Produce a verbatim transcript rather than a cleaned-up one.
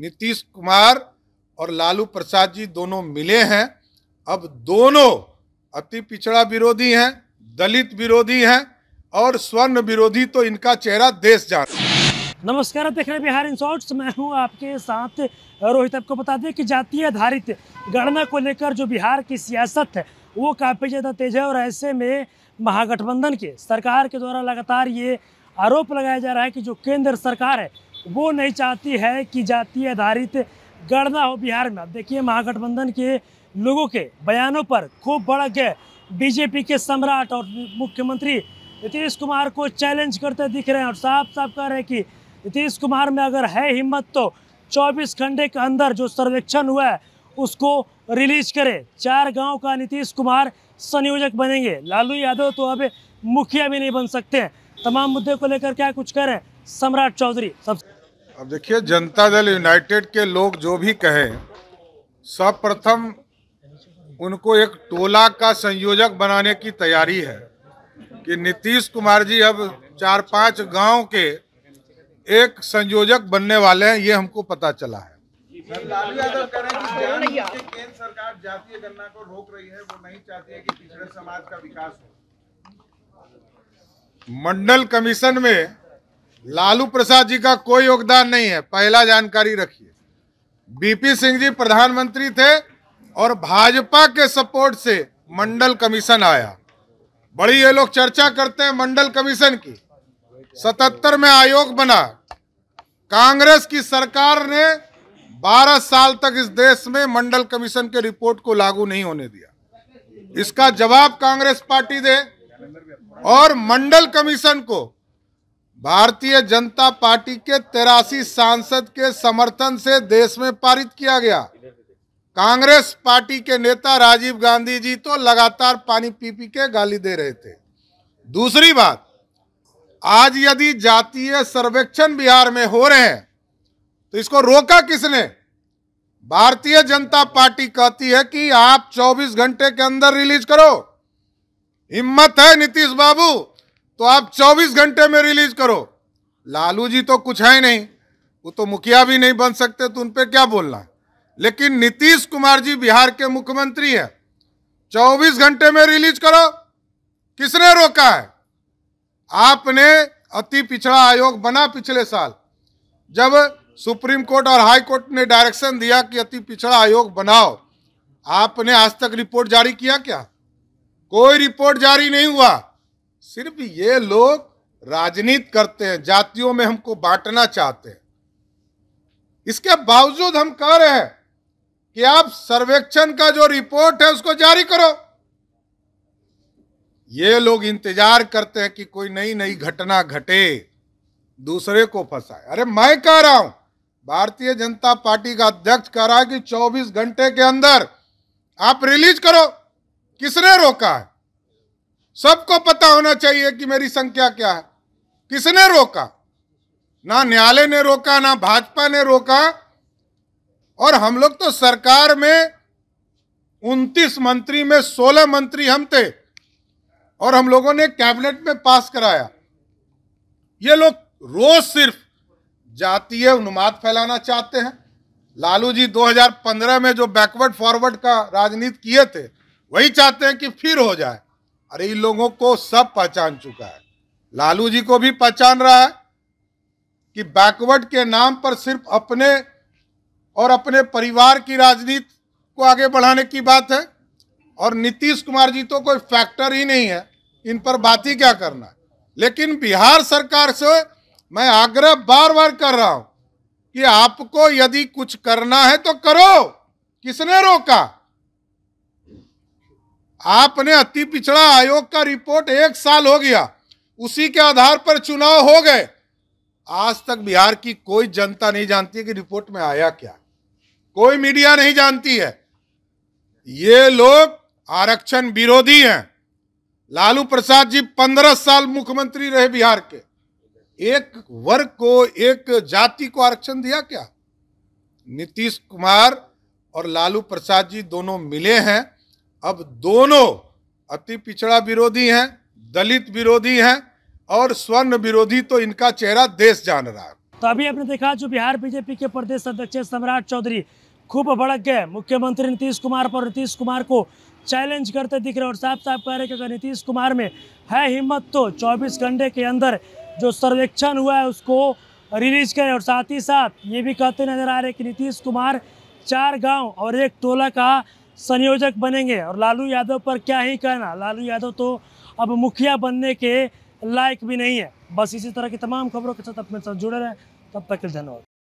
नीतीश कुमार और लालू प्रसाद जी दोनों मिले हैं। अब दोनों अति पिछड़ा विरोधी हैं, दलित विरोधी हैं और स्वर्ण विरोधी, तो इनका चेहरा देश जान। नमस्कार, आप देख रहे हैं बिहार इन शॉर्ट्स, मैं हूं आपके साथ रोहित। आपको बता दें कि जातीय आधारित गणना को लेकर जो बिहार की सियासत है वो काफ़ी ज़्यादा तेज है और ऐसे में महागठबंधन के सरकार के द्वारा लगातार ये आरोप लगाया जा रहा है कि जो केंद्र सरकार है वो नहीं चाहती है कि जातीय आधारित गणना हो बिहार में। अब देखिए, महागठबंधन के लोगों के बयानों पर खूब भड़क है। बीजेपी के सम्राट और मुख्यमंत्री नीतीश कुमार को चैलेंज करते दिख रहे हैं और साफ साफ कह रहे हैं कि नीतीश कुमार में अगर है हिम्मत तो चौबीस घंटे के अंदर जो सर्वेक्षण हुआ है उसको रिलीज करें। चार गांव का नीतीश कुमार संयोजक बनेंगे, लालू यादव तो अब मुखिया भी नहीं बन सकते हैं। तमाम मुद्दे को लेकर क्या कुछ कह रहे हैं सम्राट चौधरी? सब अब देखिए, जनता दल यूनाइटेड के लोग जो भी कहें, सर्वप्रथम उनको एक टोला का संयोजक बनाने की तैयारी है कि नीतीश कुमार जी अब चार पांच गांव के एक संयोजक बनने वाले हैं, ये हमको पता चला है। लालू यादव कह रहे हैं कि केंद्र सरकार जातीय गणना को रोक रही है, वो नहीं चाहती है कि पिछड़े समाज का विकास हो। मंडल कमीशन में लालू प्रसाद जी का कोई योगदान नहीं है, पहला जानकारी रखिए। बीपी सिंह जी प्रधानमंत्री थे और भाजपा के सपोर्ट से मंडल कमीशन आया। बड़ी ये लोग चर्चा करते हैं मंडल कमीशन की। सतहत्तर में आयोग बना। कांग्रेस की सरकार ने बारह साल तक इस देश में मंडल कमीशन के रिपोर्ट को लागू नहीं होने दिया। इसका जवाब कांग्रेस पार्टी दे। और मंडल कमीशन को भारतीय जनता पार्टी के तिरासी सांसद के समर्थन से देश में पारित किया गया। कांग्रेस पार्टी के नेता राजीव गांधी जी तो लगातार पानी पी पी के गाली दे रहे थे। दूसरी बात, आज यदि जातीय सर्वेक्षण बिहार में हो रहे हैं तो इसको रोका किसने? भारतीय जनता पार्टी कहती है कि आप चौबीस घंटे के अंदर रिलीज करो। हिम्मत है नीतीश बाबू तो आप चौबीस घंटे में रिलीज करो। लालू जी तो कुछ है ही नहीं, वो तो मुखिया भी नहीं बन सकते, तो उन पे क्या बोलना है। लेकिन नीतीश कुमार जी बिहार के मुख्यमंत्री हैं, चौबीस घंटे में रिलीज करो, किसने रोका है? आपने अति पिछड़ा आयोग बना पिछले साल, जब सुप्रीम कोर्ट और हाई कोर्ट ने डायरेक्शन दिया कि अति पिछड़ा आयोग बनाओ, आपने आज तक रिपोर्ट जारी किया क्या? कोई रिपोर्ट जारी नहीं हुआ। सिर्फ ये लोग राजनीति करते हैं, जातियों में हमको बांटना चाहते हैं। इसके बावजूद हम कह रहे हैं कि आप सर्वेक्षण का जो रिपोर्ट है उसको जारी करो। ये लोग इंतजार करते हैं कि कोई नई नई घटना घटे, दूसरे को फंसाए। अरे मैं कह रहा हूं, भारतीय जनता पार्टी का अध्यक्ष कह रहा है कि चौबीस घंटे के अंदर आप रिलीज करो, किसने रोका है? सबको पता होना चाहिए कि मेरी संख्या क्या है। किसने रोका? ना न्यायालय ने रोका, ना भाजपा ने रोका। और हम लोग तो सरकार में उनतीस मंत्री में सोलह मंत्री हम थे और हम लोगों ने कैबिनेट में पास कराया। ये लोग रोज सिर्फ जातीय उन्माद फैलाना चाहते हैं। लालू जी दो हज़ार पंद्रह में जो बैकवर्ड फॉरवर्ड का राजनीति किए थे वही चाहते हैं कि फिर हो जाए। अरे इन लोगों को सब पहचान चुका है, लालू जी को भी पहचान रहा है कि बैकवर्ड के नाम पर सिर्फ अपने और अपने परिवार की राजनीति को आगे बढ़ाने की बात है। और नीतीश कुमार जी तो कोई फैक्टर ही नहीं है, इन पर बात ही क्या करना है। लेकिन बिहार सरकार से मैं आग्रह बार बार कर रहा हूं कि आपको यदि कुछ करना है तो करो, किसने रोका? आपने अति पिछड़ा आयोग का रिपोर्ट एक साल हो गया, उसी के आधार पर चुनाव हो गए। आज तक बिहार की कोई जनता नहीं जानती है कि रिपोर्ट में आया क्या, कोई मीडिया नहीं जानती है। ये लोग आरक्षण विरोधी हैं। लालू प्रसाद जी पंद्रह साल मुख्यमंत्री रहे बिहार के, एक वर्ग को, एक जाति को आरक्षण दिया क्या? नीतीश कुमार और लालू प्रसाद जी दोनों मिले हैं। अब दोनों अति पिछड़ा विरोधी हैं, दलित विरोधी हैं और स्वर्ण विरोधी, तो इनका चेहरा देश जान रहा है। तो अभी आपने देखा जो बिहार बीजेपी के प्रदेश अध्यक्ष सम्राट चौधरी खूब भड़क गए मुख्यमंत्री नीतीश कुमार पर, नीतीश कुमार को चैलेंज करते दिख रहे और साफ साफ कह रहे कि अगर नीतीश कुमार में है हिम्मत तो चौबीस घंटे के अंदर जो सर्वेक्षण हुआ है उसको रिलीज करें। और साथ ही साथ ये भी कहते नजर आ रहे कि नीतीश कुमार चार गांव और एक टोला का संयोजक बनेंगे। और लालू यादव पर क्या ही कहना, लालू यादव तो अब मुखिया बनने के लायक भी नहीं है। बस इसी तरह की तमाम खबरों के साथ अपने साथ जुड़े रहें, तब तक के धन्यवाद।